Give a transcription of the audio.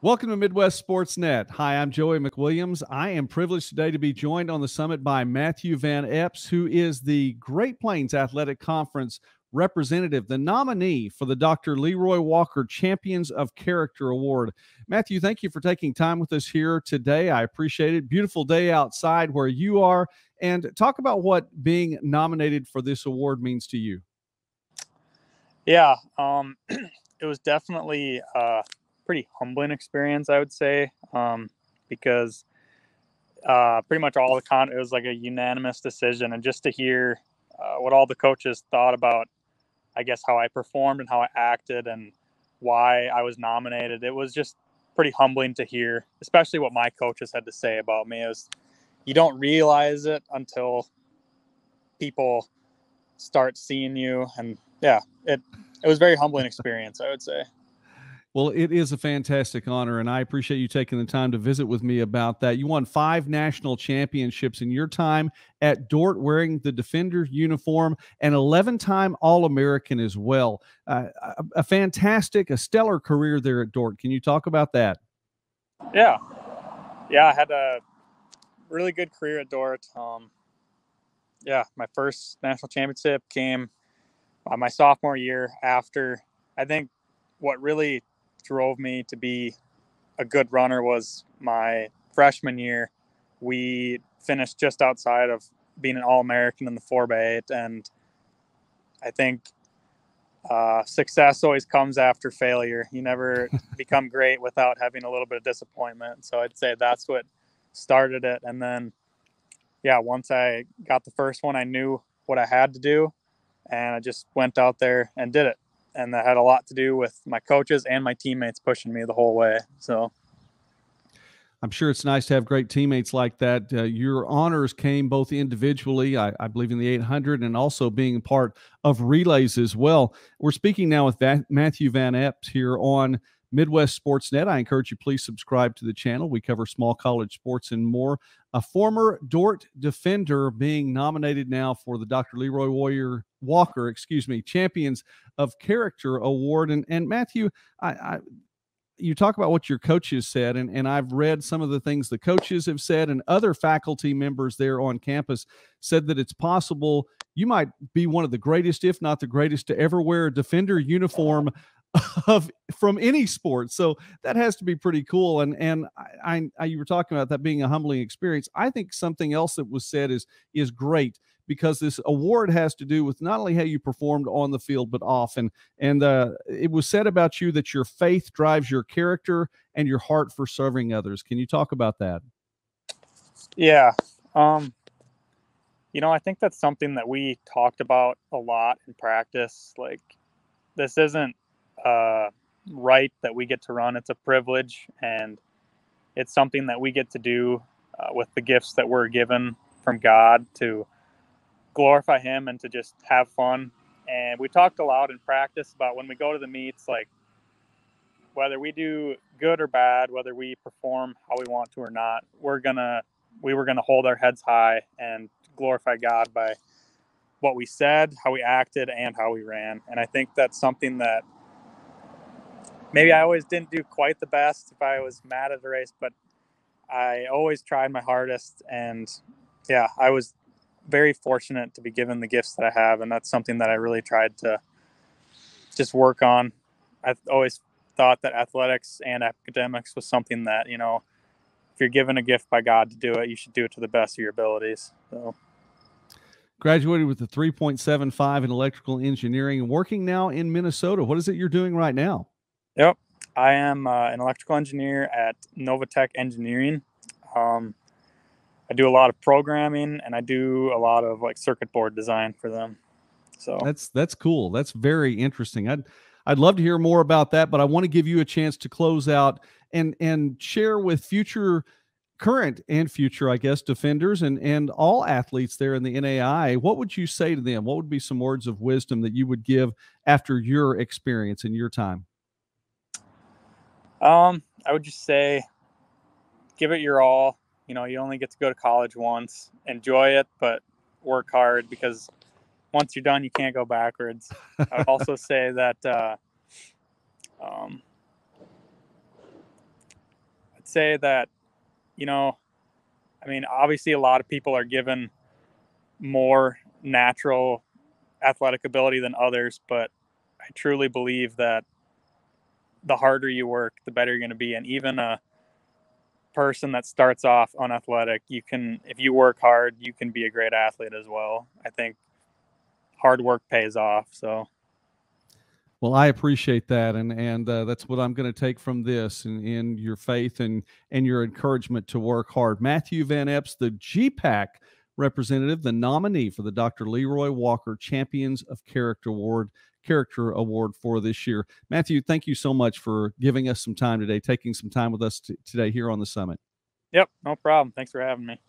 Welcome to Midwest Sports Net. Hi, I'm Joey McWilliams. I am privileged today to be joined on the summit by Matthew Van Eps, who is the Great Plains Athletic Conference representative, the nominee for the Dr. Leroy Walker Champions of Character Award. Matthew, thank you for taking time with us here today. I appreciate it. Beautiful day outside where you are. And talk about what being nominated for this award means to you. Yeah, it was definitely pretty humbling experience, I would say, because pretty much all the it was like a unanimous decision, and just to hear what all the coaches thought about, I guess, how I performed and how I acted and why I was nominated. It was just pretty humbling to hear, especially what my coaches had to say about me. It was, you don't realize it until people start seeing you, and yeah, it was a very humbling experience, I would say. Well, it is a fantastic honor, and I appreciate you taking the time to visit with me about that. You won 5 national championships in your time at Dordt, wearing the Defender uniform, and 11-time All-American as well. A fantastic, a stellar career there at Dordt. Can you talk about that? Yeah, I had a really good career at Dordt. Yeah, my first national championship came my sophomore year after, I think, what really drove me to be a good runner was my freshman year. We finished just outside of being an All-American in the 4x8. And I think success always comes after failure. You never become great without having a little bit of disappointment. So I'd say that's what started it. And then, yeah, once I got the first one, I knew what I had to do. And I just went out there and did it. And that had a lot to do with my coaches and my teammates pushing me the whole way. So I'm sure it's nice to have great teammates like that. Your honors came both individually, I believe in the 800, and also being part of relays as well. We're speaking now with Matthew Van Eps here on Midwest Sports Net. I encourage you, please subscribe to the channel. We cover small college sports and more. A former Dordt Defender being nominated now for the Dr. Leroy Walker, Champions of Character Award. And Matthew, you talk about what your coaches said, and I've read some of the things the coaches have said, and other faculty members there on campus said that it's possible you might be one of the greatest, if not the greatest, to ever wear a Defender uniform from any sport. So that has to be pretty cool. And you were talking about that being a humbling experience. I think something else that was said is great, because this award has to do with not only how you performed on the field, but off. And it was said about you that your faith drives your character and your heart for serving others. Can you talk about that? Yeah. You know, I think that's something that we talked about a lot in practice. Like, this isn't right that we get to run. It's a privilege, and it's something that we get to do with the gifts that we're given from God to glorify Him and to just have fun. And we talked a lot in practice about when we go to the meets, like, whether we do good or bad, whether we perform how we want to or not, we were gonna hold our heads high and glorify God by what we said, how we acted, and how we ran. And I think that's something that maybe I always didn't do quite the best if I was mad at the race, but I always tried my hardest. And yeah, I was very fortunate to be given the gifts that I have. And that's something that I really tried to just work on. I've always thought that athletics and academics was something that, you know, if you're given a gift by God to do it, you should do it to the best of your abilities. So. Graduated with a 3.75 in electrical engineering and working now in Minnesota. What is it you're doing right now? Yep. I am an electrical engineer at Novatech Engineering. I do a lot of programming, and I do a lot of like circuit board design for them. So that's cool. That's very interesting. I'd love to hear more about that, but I want to give you a chance to close out and share with current and future, I guess, Defenders and all athletes there in the NAI. What would you say to them? What would be some words of wisdom that you would give after your experience and your time? I would just say, give it your all. You know, you only get to go to college once. Enjoy it, but work hard, because once you're done, you can't go backwards. I would also say that say that, you know, I mean, obviously a lot of people are given more natural athletic ability than others, but I truly believe that the harder you work, the better you're going to be. And even a person that starts off unathletic, you can, if you work hard, you can be a great athlete as well. I think hard work pays off. So. Well, I appreciate that. And that's what I'm going to take from this, and your faith and your encouragement to work hard. Matthew Van Eps, the GPAC representative, the nominee for the Dr. Leroy Walker Champions of Character Award for this year. Matthew, thank you so much for giving us some time today, taking some time with us today here on the Summit. Yep, no problem. Thanks for having me.